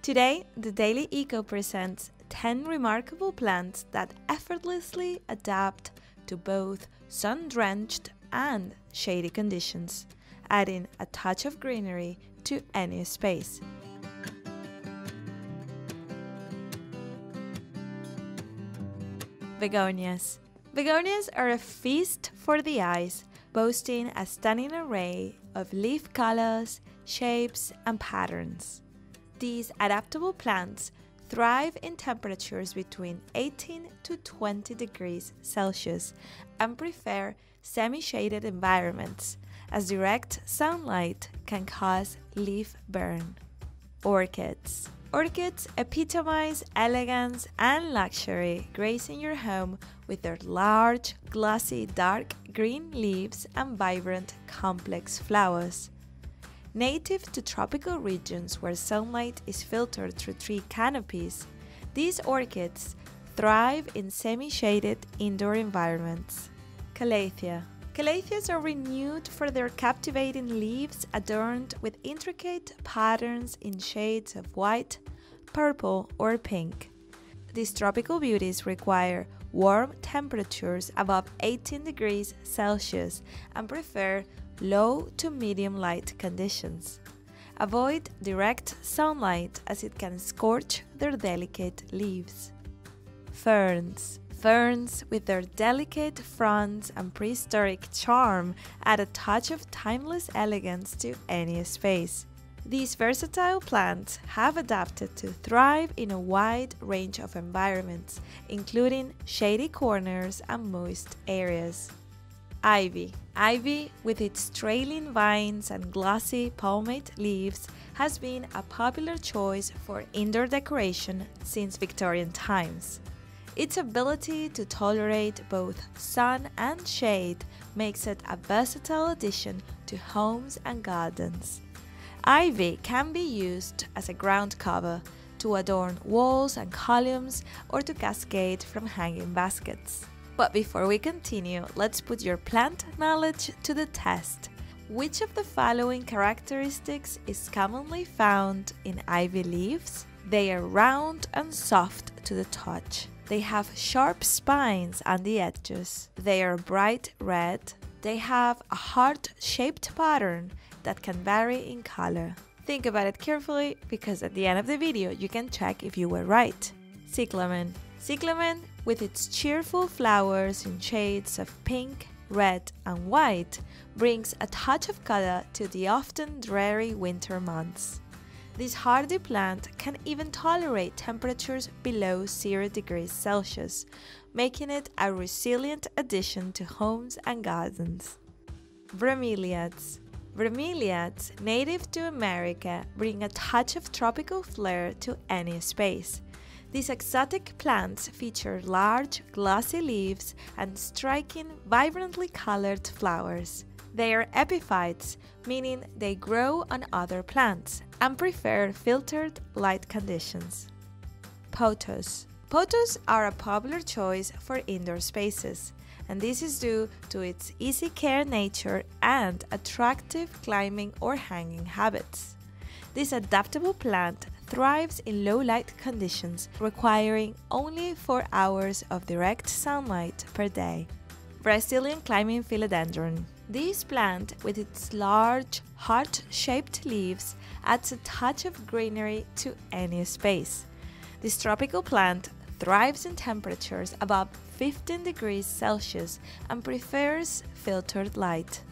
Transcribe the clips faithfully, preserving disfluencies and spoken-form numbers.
Today, The Daily Eco presents ten remarkable plants that effortlessly adapt to both sun-drenched and shady conditions, adding a touch of greenery to any space. Begonias. Begonias are a feast for the eyes, boasting a stunning array of leaf colors, shapes, and patterns. These adaptable plants thrive in temperatures between eighteen to twenty degrees Celsius and prefer semi-shaded environments, as direct sunlight can cause leaf burn. Orchids. Orchids epitomize elegance and luxury, gracing your home with their large, glossy, dark green leaves and vibrant, complex flowers. Native to tropical regions where sunlight is filtered through tree canopies, these orchids thrive in semi-shaded indoor environments. Calathea. Calatheas are renewed for their captivating leaves adorned with intricate patterns in shades of white, purple, or pink. These tropical beauties require warm temperatures above eighteen degrees Celsius and prefer low to medium light conditions. Avoid direct sunlight as it can scorch their delicate leaves. Ferns. Ferns, with their delicate fronds and prehistoric charm, add a touch of timeless elegance to any space. These versatile plants have adapted to thrive in a wide range of environments, including shady corners and moist areas. Ivy. Ivy, with its trailing vines and glossy palmate leaves, has been a popular choice for indoor decoration since Victorian times. Its ability to tolerate both sun and shade makes it a versatile addition to homes and gardens. Ivy can be used as a ground cover, to adorn walls and columns, or to cascade from hanging baskets. But before we continue, let's put your plant knowledge to the test. Which of the following characteristics is commonly found in ivy leaves? They are round and soft to the touch. They have sharp spines on the edges. They are bright red. They have a heart-shaped pattern that can vary in color. Think about it carefully, because at the end of the video you can check if you were right. Cyclamen. Cyclamen, with its cheerful flowers in shades of pink, red, and white, brings a touch of color to the often dreary winter months. This hardy plant can even tolerate temperatures below zero degrees Celsius, making it a resilient addition to homes and gardens. Bromeliads. Bromeliads, native to America, bring a touch of tropical flair to any space. These exotic plants feature large, glossy leaves and striking, vibrantly colored flowers. They are epiphytes, meaning they grow on other plants and prefer filtered light conditions. Pothos. Pothos are a popular choice for indoor spaces, and this is due to its easy care nature and attractive climbing or hanging habits. This adaptable plant thrives in low light conditions, requiring only four hours of direct sunlight per day. Brazilian climbing philodendron. This plant, with its large, heart-shaped leaves, adds a touch of greenery to any space. This tropical plant thrives in temperatures above fifteen degrees Celsius and prefers filtered light.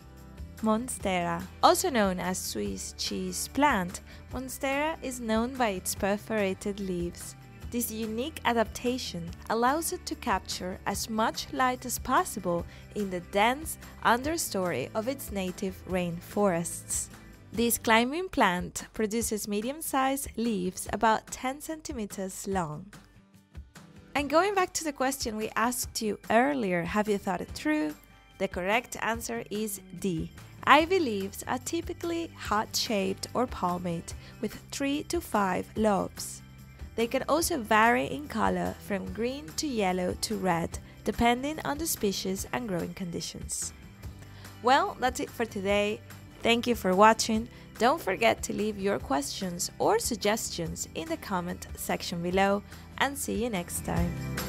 Monstera. Also known as Swiss cheese plant, Monstera is known by its perforated leaves. This unique adaptation allows it to capture as much light as possible in the dense understory of its native rainforests. This climbing plant produces medium-sized leaves about ten centimeters long. And going back to the question we asked you earlier, have you thought it through? The correct answer is D. Ivy leaves are typically heart-shaped or palmate, with three to five lobes. They can also vary in color from green to yellow to red, depending on the species and growing conditions. Well, that's it for today. Thank you for watching. Don't forget to leave your questions or suggestions in the comment section below, and see you next time!